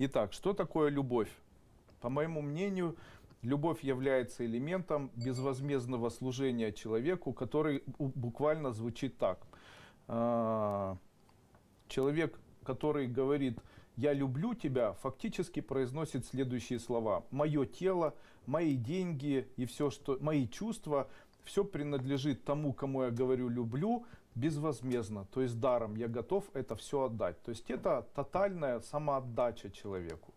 Итак, что такое любовь? По моему мнению, любовь является элементом безвозмездного служения человеку, который буквально звучит так. Человек, который говорит «я люблю тебя», фактически произносит следующие слова: «Мое тело, мои деньги и все, что мои чувства, все принадлежит тому, кому я говорю «люблю», безвозмездно, то есть даром. Я готов это все отдать». То есть это тотальная самоотдача человеку.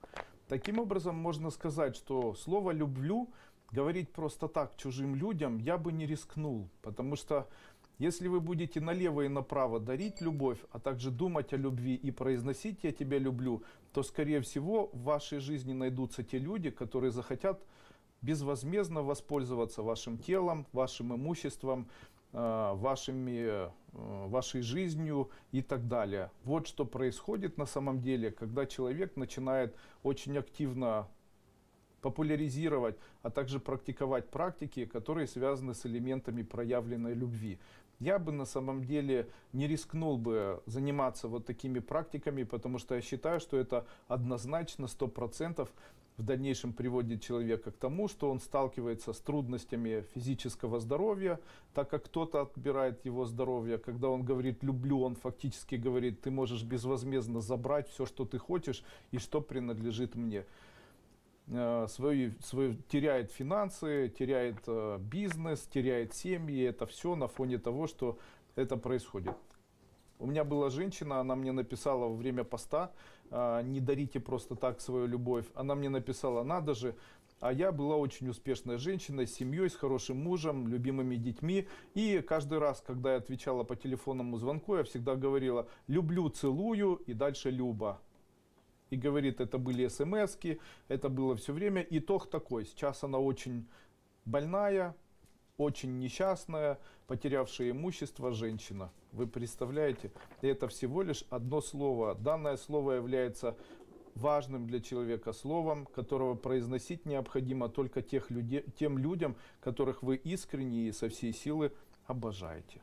Таким образом, можно сказать, что слово «люблю» говорить просто так чужим людям я бы не рискнул, потому что если вы будете налево и направо дарить любовь, а также думать о любви и произносить «я тебя люблю», то, скорее всего, в вашей жизни найдутся те люди, которые захотят безвозмездно воспользоваться вашим телом, вашим имуществом, вашей жизнью и так далее. Вот что происходит на самом деле, когда человек начинает очень активно популяризировать, а также практиковать практики, которые связаны с элементами проявленной любви. Я бы на самом деле не рискнул бы заниматься вот такими практиками, потому что я считаю, что это однозначно 100% в дальнейшем приводит человека к тому, что он сталкивается с трудностями физического здоровья, так как кто-то отбирает его здоровье. Когда он говорит «люблю», он фактически говорит: «ты можешь безвозмездно забрать все, что ты хочешь и что принадлежит мне». Теряет финансы, теряет бизнес, теряет семьи. Это все на фоне того, что это происходит. У меня была женщина, она мне написала во время поста: «Не дарите просто так свою любовь». Она мне написала: «Надо же». А я была очень успешной женщиной, с семьей, с хорошим мужем, любимыми детьми. И каждый раз, когда я отвечала по телефонному звонку, я всегда говорила «люблю, целую» и дальше «Люба». И говорит, это были смс-ки, это было все время. Итог такой: сейчас она очень больная, очень несчастная, потерявшая имущество женщина. Вы представляете, это всего лишь одно слово. Данное слово является важным для человека словом, которого произносить необходимо только тем людям, которых вы искренне и со всей силы обожаете.